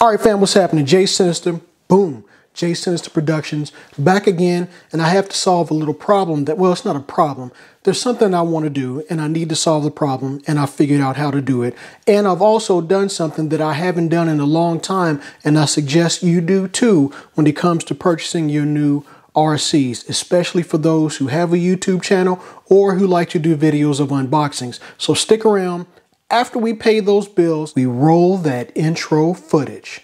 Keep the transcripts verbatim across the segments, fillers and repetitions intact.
All right, fam, what's happening? J. Sinista, boom, J. Sinista Productions, back again, and I have to solve a little problem that, well, it's not a problem. There's something I want to do, and I need to solve the problem, and I figured out how to do it. And I've also done something that I haven't done in a long time, and I suggest you do too when it comes to purchasing your new R Cs, especially for those who have a YouTube channel or who like to do videos of unboxings. So stick around. After we pay those bills, we roll that intro footage.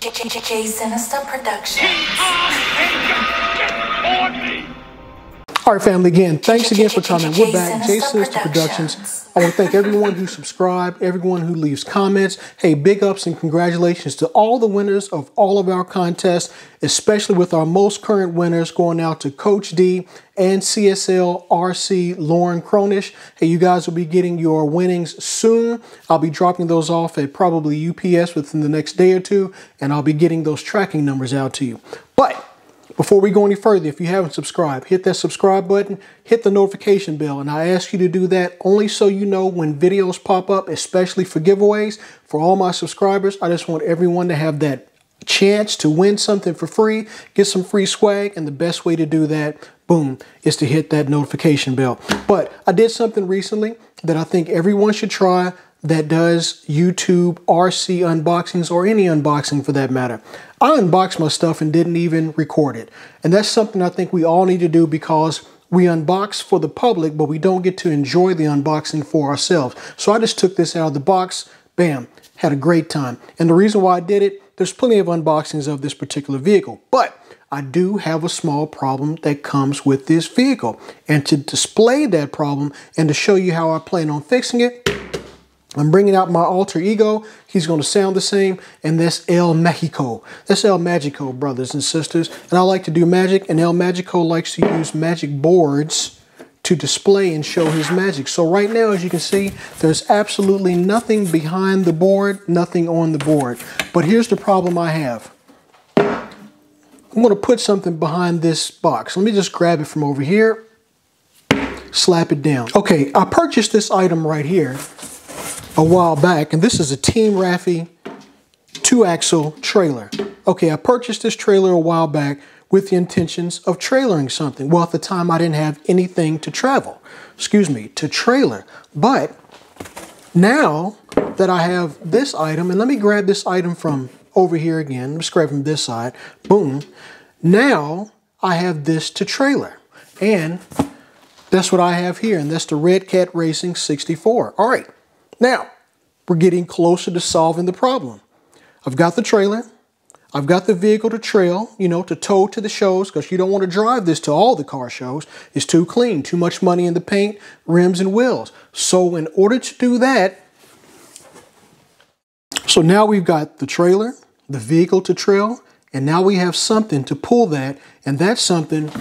J. Sinista Productions. All right, family, again, thanks again for coming. We're back, J. Sinista Productions. I want to thank everyone who subscribed, everyone who leaves comments. Hey, big ups and congratulations to all the winners of all of our contests, especially with our most current winners going out to Coach D and C S L R C Lauren Cronish. Hey, you guys will be getting your winnings soon. I'll be dropping those off at probably U P S within the next day or two, and I'll be getting those tracking numbers out to you. But before we go any further, if you haven't subscribed, hit that subscribe button, hit the notification bell, and I ask you to do that only so you know when videos pop up, especially for giveaways. For all my subscribers, I just want everyone to have that chance to win something for free, get some free swag, and the best way to do that, boom, is to hit that notification bell. But I did something recently that I think everyone should try that does YouTube R C unboxings or any unboxing for that matter. I unboxed my stuff and didn't even record it. And that's something I think we all need to do because we unbox for the public, but we don't get to enjoy the unboxing for ourselves. So I just took this out of the box, bam, had a great time. And the reason why I did it, there's plenty of unboxings of this particular vehicle, but I do have a small problem that comes with this vehicle. And to display that problem and to show you how I plan on fixing it, I'm bringing out my alter ego. He's going to sound the same. And that's El Magico. That's El Magico, brothers and sisters. And I like to do magic. And El Magico likes to use magic boards to display and show his magic. So right now, as you can see, there's absolutely nothing behind the board, nothing on the board. But here's the problem I have. I'm going to put something behind this box. Let me just grab it from over here. Slap it down. Okay, I purchased this item right here a while back, and this is a Team Raffy two-axle trailer. Okay, I purchased this trailer a while back with the intentions of trailering something. Well, at the time, I didn't have anything to travel, excuse me, to trailer. But now that I have this item, and let me grab this item from over here again, let's grab from this side, boom. Now I have this to trailer, and that's what I have here, and that's the Red Cat Racing sixty-four. All right. Now, we're getting closer to solving the problem. I've got the trailer. I've got the vehicle to trail, you know, to tow to the shows, because you don't want to drive this to all the car shows. It's too clean, too much money in the paint, rims, and wheels. So in order to do that, so now we've got the trailer, the vehicle to trail, and now we have something to pull that, and that something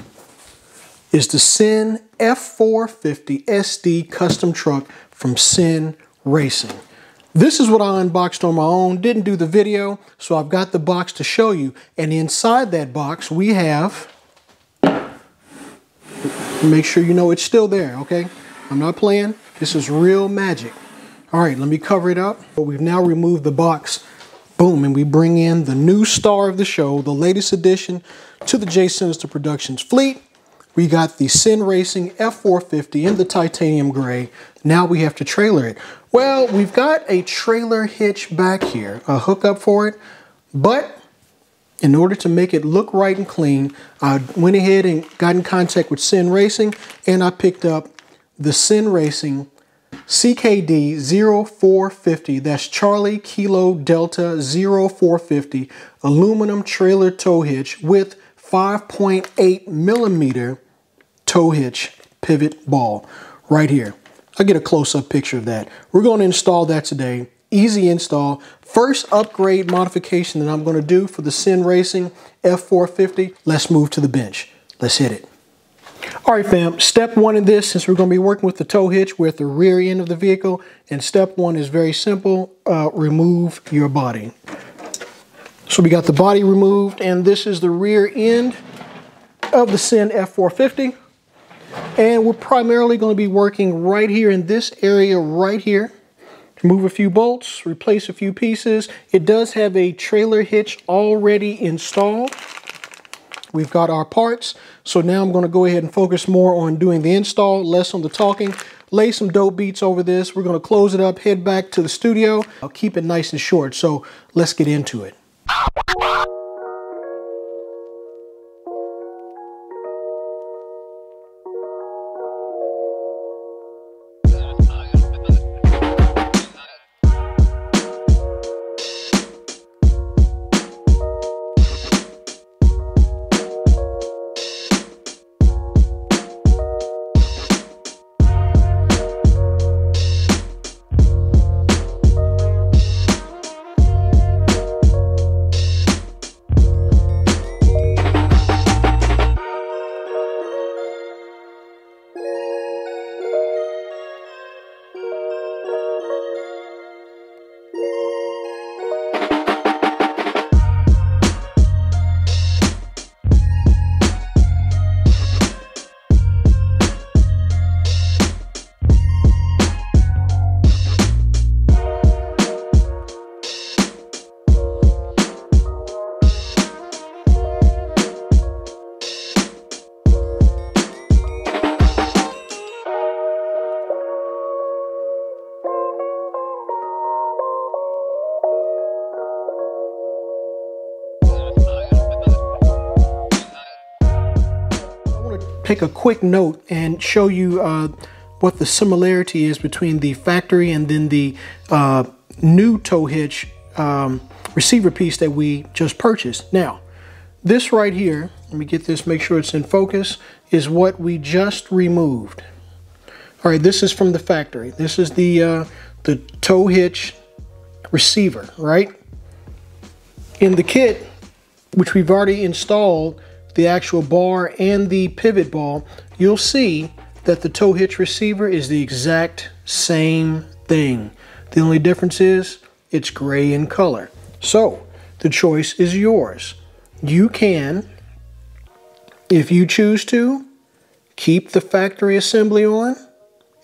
is the C E N F four fifty S D custom truck from C E N Racing. This is what I unboxed on my own, didn't do the video, so I've got the box to show you, and inside that box we have, make sure you know it's still there, okay? I'm not playing, this is real magic. All right, let me cover it up. But we've now removed the box, boom, and we bring in the new star of the show, the latest addition to the J. Sinista Productions fleet. We got the C E N Racing F four fifty in the titanium gray. Now we have to trailer it. Well, we've got a trailer hitch back here, a hookup for it, but in order to make it look right and clean, I went ahead and got in contact with C E N Racing, and I picked up the C E N Racing C K D zero four fifty, that's Charlie Kilo Delta zero four fifty, aluminum trailer tow hitch with five point eight millimeter tow hitch pivot ball right here. I'll get a close-up picture of that. We're going to install that today. Easy install. First upgrade modification that I'm going to do for the C E N Racing F four fifty. Let's move to the bench. Let's hit it. All right, fam, step one in this, since we're going to be working with the tow hitch, we're at the rear end of the vehicle, and step one is very simple. Uh, remove your body. So we got the body removed, and this is the rear end of the C E N F four fifty. And we're primarily going to be working right here in this area right here. Remove a few bolts, replace a few pieces. It does have a trailer hitch already installed. We've got our parts. So now I'm going to go ahead and focus more on doing the install, less on the talking. Lay some dope beats over this. We're going to close it up, head back to the studio. I'll keep it nice and short. So let's get into it. Take a quick note and show you uh, what the similarity is between the factory and then the uh, new tow hitch um, receiver piece that we just purchased. Now, this right here, let me get this, make sure it's in focus, is what we just removed. All right, this is from the factory. This is the, uh, the tow hitch receiver, right? In the kit, which we've already installed, the actual bar and the pivot ball, you'll see that the tow hitch receiver is the exact same thing. The only difference is it's gray in color. So the choice is yours. You can, if you choose to, keep the factory assembly on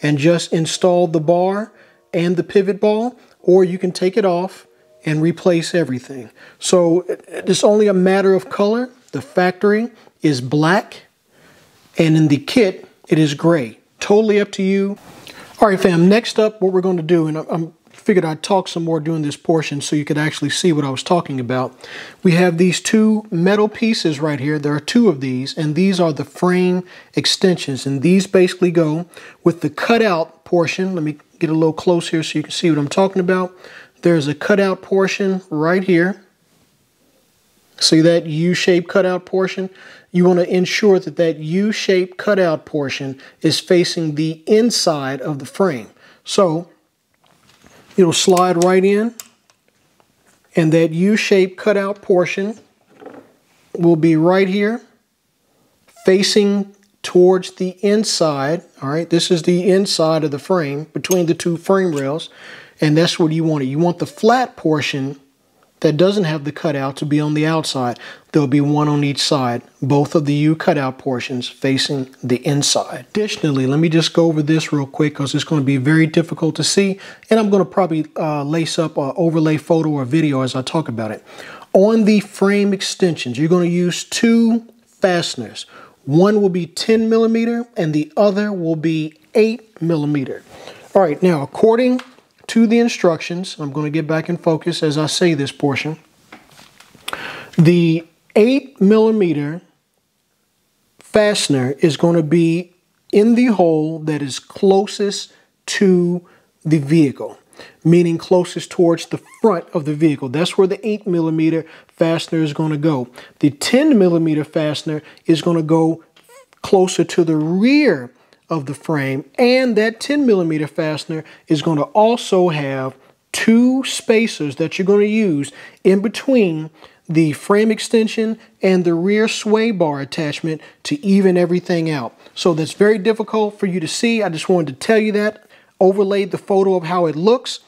and just install the bar and the pivot ball, or you can take it off and replace everything. So it's only a matter of color. The factory is black, and in the kit, it is gray. Totally up to you. All right, fam, next up, what we're going to do, and I, I figured I'd talk some more during this portion so you could actually see what I was talking about. We have these two metal pieces right here. There are two of these, and these are the frame extensions, and these basically go with the cutout portion. Let me get a little close here so you can see what I'm talking about. There's a cutout portion right here. See that U-shaped cutout portion? You want to ensure that that U-shaped cutout portion is facing the inside of the frame. So it'll slide right in, and that U-shaped cutout portion will be right here facing towards the inside. All right, this is the inside of the frame between the two frame rails, and that's what you want it. You want the flat portion that doesn't have the cutout to be on the outside. There'll be one on each side, both of the U cutout portions facing the inside. Additionally, let me just go over this real quick because it's going to be very difficult to see, and I'm going to probably uh, lace up an overlay photo or video as I talk about it. On the frame extensions, you're going to use two fasteners. One will be ten millimeter and the other will be eight millimeter. All right, now according to the instructions, I'm going to get back in focus as I say this portion. The eight millimeter fastener is going to be in the hole that is closest to the vehicle, meaning closest towards the front of the vehicle. That's where the eight millimeter fastener is going to go. The ten millimeter fastener is going to go closer to the rear of the frame, and that ten millimeter fastener is going to also have two spacers that you're going to use in between the frame extension and the rear sway bar attachment to even everything out. So that's very difficult for you to see. I just wanted to tell you that. Overlaid the photo of how it looks,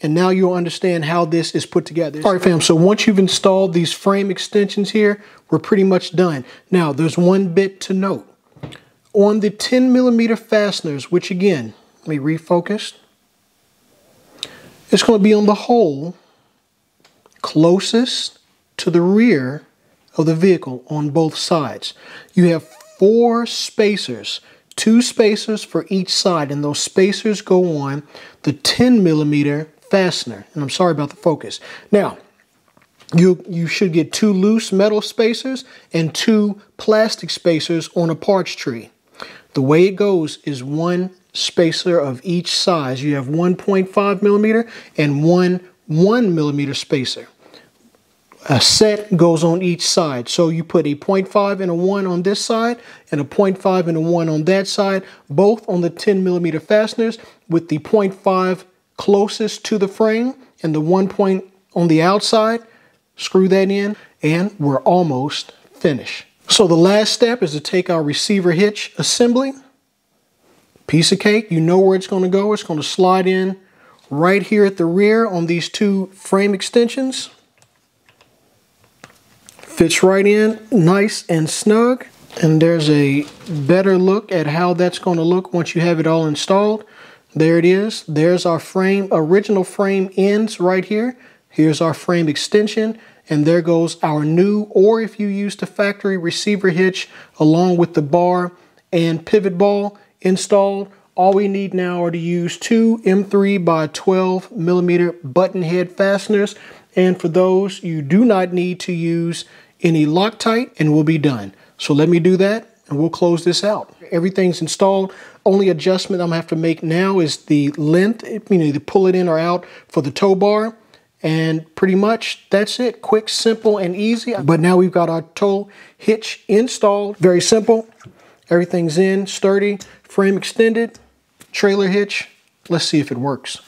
and now you'll understand how this is put together. All right, fam, so once you've installed these frame extensions here, we're pretty much done. Now, there's one bit to note. on the ten millimeter fasteners, which again, let me refocus. It's going to be on the hole closest to the rear of the vehicle on both sides. You have four spacers, two spacers for each side, and those spacers go on the ten millimeter fastener. And I'm sorry about the focus. Now, You, you should get two loose metal spacers and two plastic spacers on a parts tree. The way it goes is one spacer of each size. You have one point five millimeter and one one millimeter spacer. A set goes on each side. So you put a point five and a one on this side and a point five and a one on that side, both on the ten millimeter fasteners, with the point five closest to the frame and the one point on the outside. Screw that in, and we're almost finished. So the last step is to take our receiver hitch assembly. Piece of cake, you know where it's going to go. It's going to slide in right here at the rear on these two frame extensions. Fits right in, nice and snug. And there's a better look at how that's going to look once you have it all installed. There it is. There's our frame, original frame ends right here. Here's our frame extension, and there goes our new, or if you used the factory receiver hitch, along with the bar and pivot ball installed. All we need now are to use two M three by twelve millimeter button head fasteners. And for those, you do not need to use any Loctite, and we'll be done. So let me do that, and we'll close this out. Everything's installed. Only adjustment I'm gonna have to make now is the length, you know, to pull it in or out for the tow bar. And pretty much that's it. Quick, simple, and easy. But now we've got our tow hitch installed. Very simple. Everything's in, sturdy, frame extended, trailer hitch. Let's see if it works.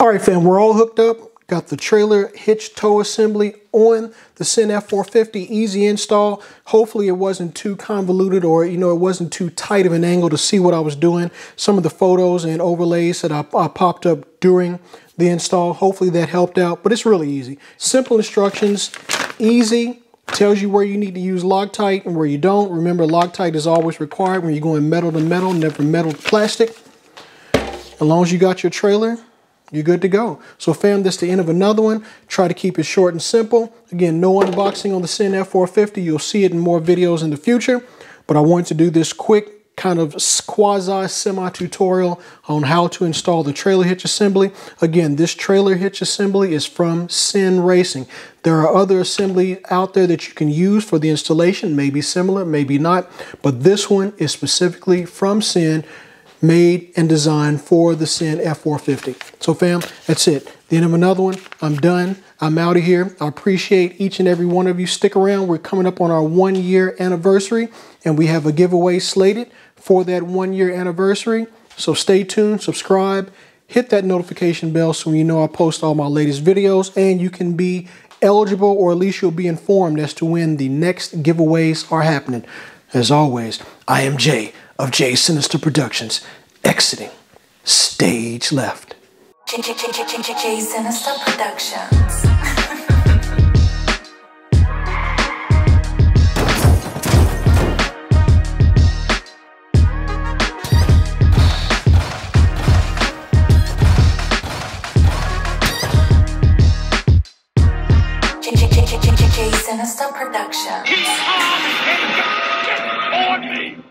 All right, fam, we're all hooked up. Got the trailer hitch tow assembly on the C E N F four fifty, easy install. Hopefully it wasn't too convoluted, or, you know, it wasn't too tight of an angle to see what I was doing. Some of the photos and overlays that I, I popped up during the install, hopefully that helped out, but it's really easy. Simple instructions, easy. Tells you where you need to use Loctite and where you don't. Remember, Loctite is always required when you're going metal to metal, never metal to plastic. As long as you got your trailer, you're good to go. So fam, that's the end of another one. Try to keep it short and simple. Again, no unboxing on the C E N F four fifty. You'll see it in more videos in the future, but I wanted to do this quick kind of quasi semi tutorial on how to install the trailer hitch assembly. Again, this trailer hitch assembly is from C E N Racing. There are other assemblies out there that you can use for the installation, maybe similar, maybe not, but this one is specifically from C E N, made and designed for the C E N F four fifty. So fam, that's it. The end of another one. I'm done. I'm out of here. I appreciate each and every one of you. Stick around. We're coming up on our one year anniversary, and we have a giveaway slated for that one year anniversary. So stay tuned, subscribe, hit that notification bell so you know I post all my latest videos, and you can be eligible, or at least you'll be informed as to when the next giveaways are happening. As always, I am Jay of J. Sinista Productions, exiting stage left. J. Sinista Productions. J. Sinista Productions. He's on and got it on me.